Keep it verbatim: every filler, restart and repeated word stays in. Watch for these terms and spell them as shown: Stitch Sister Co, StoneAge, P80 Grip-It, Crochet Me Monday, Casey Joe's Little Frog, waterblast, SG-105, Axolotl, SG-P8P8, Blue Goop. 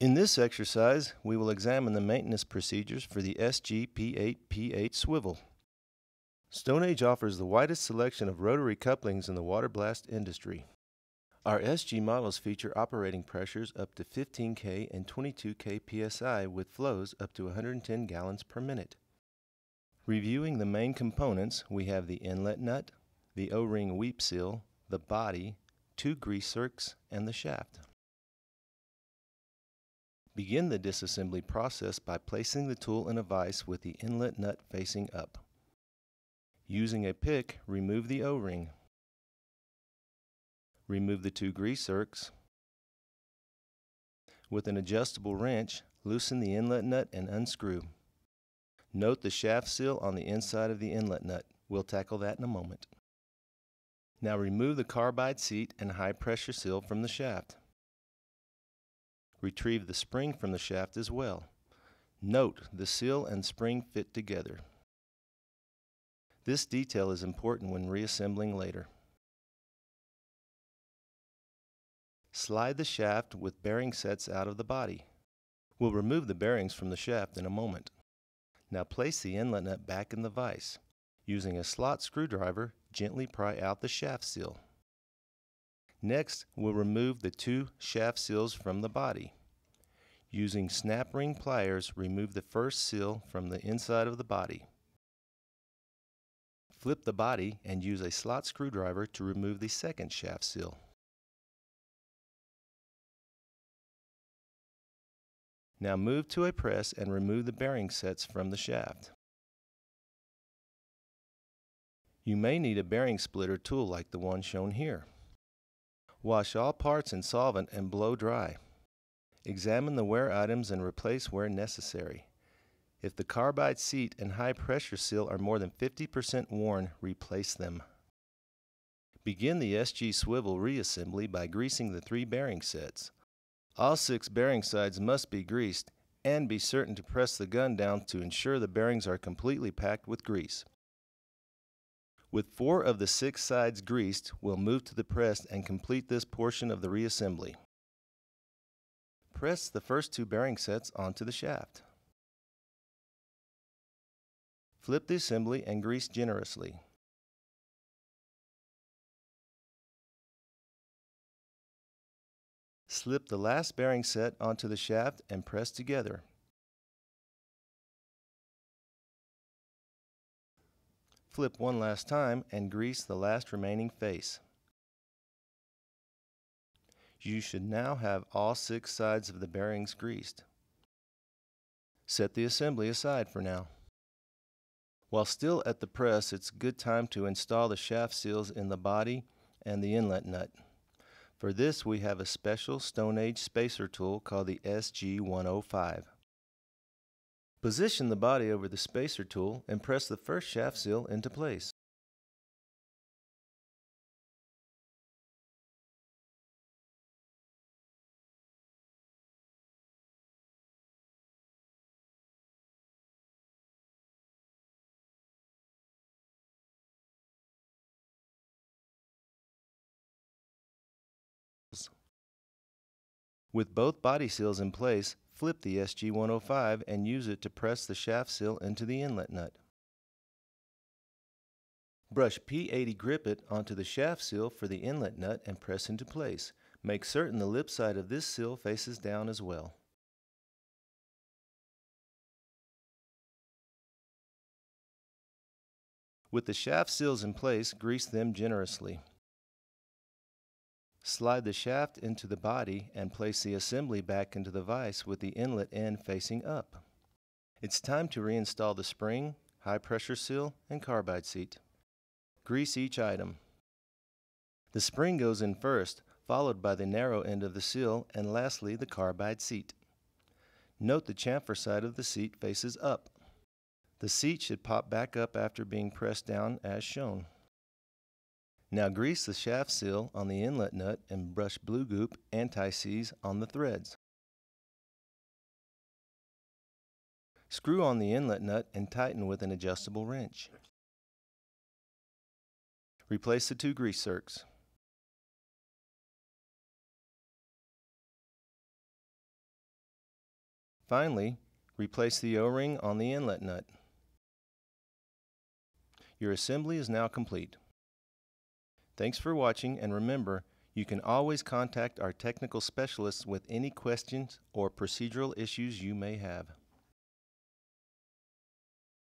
In this exercise, we will examine the maintenance procedures for the S G P eight P eight swivel. StoneAge offers the widest selection of rotary couplings in the water blast industry. Our S G models feature operating pressures up to fifteen K and twenty-two K P S I with flows up to one hundred ten gallons per minute. Reviewing the main components, we have the inlet nut, the O-ring weep seal, the body, two grease circs, and the shaft. Begin the disassembly process by placing the tool in a vise with the inlet nut facing up. Using a pick, remove the O-ring. Remove the two grease circs. With an adjustable wrench, loosen the inlet nut and unscrew. Note the shaft seal on the inside of the inlet nut. We'll tackle that in a moment. Now remove the carbide seat and high pressure seal from the shaft. Retrieve the spring from the shaft as well. Note the seal and spring fit together. This detail is important when reassembling later. Slide the shaft with bearing sets out of the body. We'll remove the bearings from the shaft in a moment. Now place the inlet nut back in the vise. Using a slot screwdriver, gently pry out the shaft seal. Next, we'll remove the two shaft seals from the body. Using snap ring pliers, remove the first seal from the inside of the body. Flip the body and use a slot screwdriver to remove the second shaft seal. Now move to a press and remove the bearing sets from the shaft. You may need a bearing splitter tool like the one shown here. Wash all parts in solvent and blow dry. Examine the wear items and replace where necessary. If the carbide seat and high pressure seal are more than fifty percent worn, replace them. Begin the S G swivel reassembly by greasing the three bearing sets. All six bearing sides must be greased, and be certain to press the gun down to ensure the bearings are completely packed with grease. With four of the six sides greased, we'll move to the press and complete this portion of the reassembly. Press the first two bearing sets onto the shaft. Flip the assembly and grease generously. Slip the last bearing set onto the shaft and press together. Flip one last time and grease the last remaining face. You should now have all six sides of the bearings greased. Set the assembly aside for now. While still at the press, it's a good time to install the shaft seals in the body and the inlet nut. For this, we have a special StoneAge spacer tool called the S G one oh five. Position the body over the spacer tool and press the first shaft seal into place. With both body seals in place, flip the S G one oh five and use it to press the shaft seal into the inlet nut. Brush P eighty Grip-It onto the shaft seal for the inlet nut and press into place. Make certain the lip side of this seal faces down as well. With the shaft seals in place, grease them generously. Slide the shaft into the body and place the assembly back into the vise with the inlet end facing up. It's time to reinstall the spring, high pressure seal, and carbide seat. Grease each item. The spring goes in first, followed by the narrow end of the seal, and lastly the carbide seat. Note the chamfer side of the seat faces up. The seat should pop back up after being pressed down as shown. Now grease the shaft seal on the inlet nut and brush Blue Goop anti-seize on the threads. Screw on the inlet nut and tighten with an adjustable wrench. Replace the two grease circs. Finally, replace the O-ring on the inlet nut. Your assembly is now complete. Thanks for watching, and remember, you can always contact our technical specialists with any questions or procedural issues you may have.